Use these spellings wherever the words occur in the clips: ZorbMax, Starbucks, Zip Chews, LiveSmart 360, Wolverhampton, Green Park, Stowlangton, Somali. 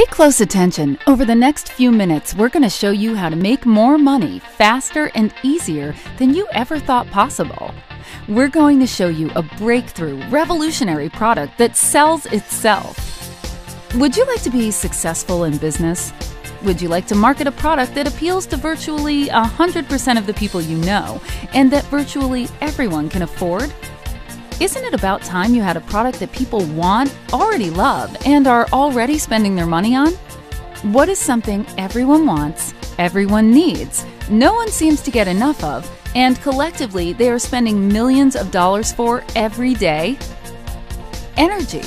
Pay close attention. Over the next few minutes, we're going to show you how to make more money faster and easier than you ever thought possible. We're going to show you a breakthrough, revolutionary product that sells itself. Would you like to be successful in business? Would you like to market a product that appeals to virtually 100% of the people you know and that virtually everyone can afford? Isn't it about time you had a product that people want, already love, and are already spending their money on? What is something everyone wants, everyone needs, no one seems to get enough of, and collectively they are spending millions of dollars for every day? Energy.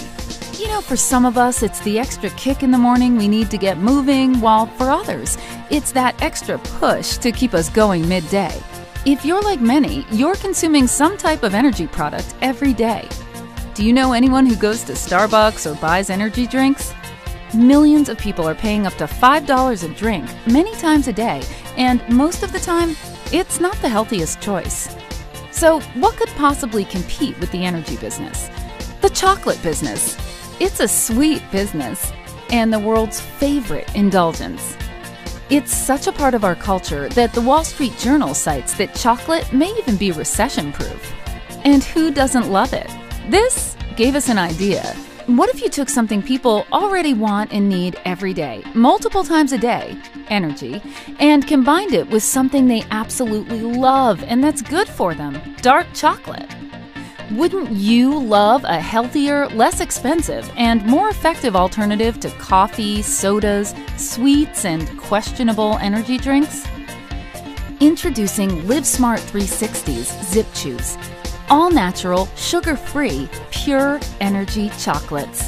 You know, for some of us, it's the extra kick in the morning we need to get moving, while for others, it's that extra push to keep us going midday. If you're like many, you're consuming some type of energy product every day. Do you know anyone who goes to Starbucks or buys energy drinks? Millions of people are paying up to $5 a drink many times a day, and most of the time, it's not the healthiest choice. So what could possibly compete with the energy business? The chocolate business. It's a sweet business and the world's favorite indulgence. It's such a part of our culture that the Wall Street Journal cites that chocolate may even be recession-proof. And who doesn't love it? This gave us an idea. What if you took something people already want and need every day, multiple times a day, energy, and combined it with something they absolutely love and that's good for them, dark chocolate? Wouldn't you love a healthier, less expensive, and more effective alternative to coffee, sodas, sweets, and questionable energy drinks? Introducing LiveSmart 360's Zip Chews, all-natural, sugar-free, pure energy chocolates.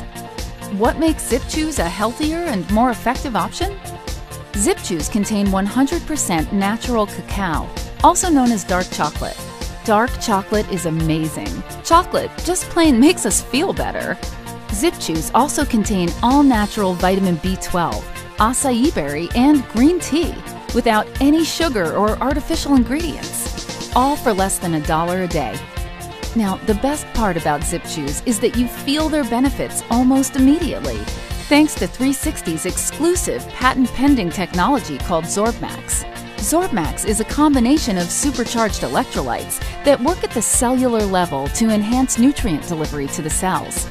What makes Zip Chews a healthier and more effective option? Zip Chews contain 100% natural cacao, also known as dark chocolate. Dark chocolate is amazing. Chocolate just plain makes us feel better. Zip Chews also contain all-natural vitamin B12, acai berry, and green tea without any sugar or artificial ingredients, all for less than $1 a day. Now, the best part about Zip Chews is that you feel their benefits almost immediately, thanks to 360's exclusive patent-pending technology called ZorbMax. ZorbMax is a combination of supercharged electrolytes that work at the cellular level to enhance nutrient delivery to the cells.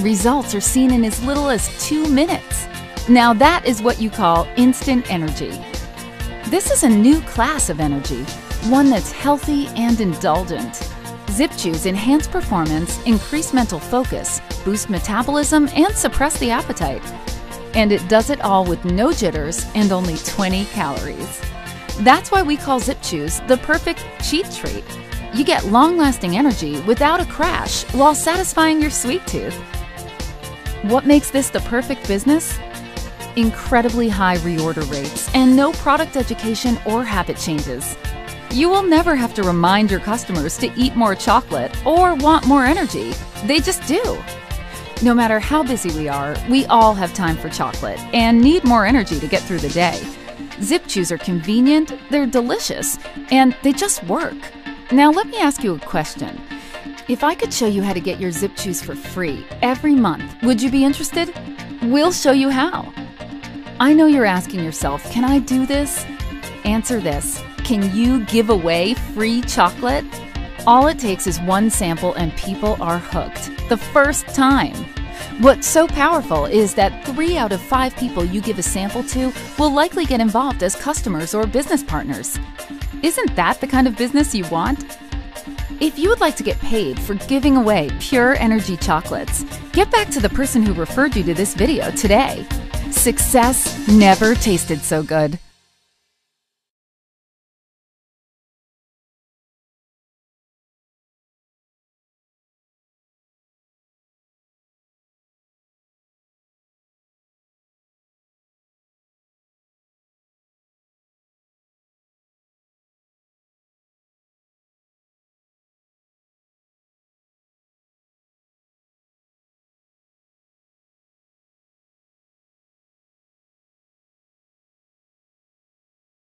Results are seen in as little as 2 minutes. Now that is what you call instant energy. This is a new class of energy, one that's healthy and indulgent. Zip Chews enhance performance, increase mental focus, boost metabolism, and suppress the appetite. And it does it all with no jitters and only 20 calories. That's why we call Zip Chews the perfect cheat treat. You get long-lasting energy without a crash while satisfying your sweet tooth. What makes this the perfect business? Incredibly high reorder rates and no product education or habit changes. You will never have to remind your customers to eat more chocolate or want more energy. They just do. No matter how busy we are, we all have time for chocolate and need more energy to get through the day. Zip Chews are convenient, they're delicious, and they just work. Now let me ask you a question. If I could show you how to get your Zip Chews for free every month, would you be interested? We'll show you how. I know you're asking yourself, can I do this? Answer this, can you give away free chocolate? All it takes is one sample and people are hooked, the first time. What's so powerful is that 3 out of 5 people you give a sample to will likely get involved as customers or business partners. Isn't that the kind of business you want? If you would like to get paid for giving away pure energy chocolates, get back to the person who referred you to this video today. Success never tasted so good.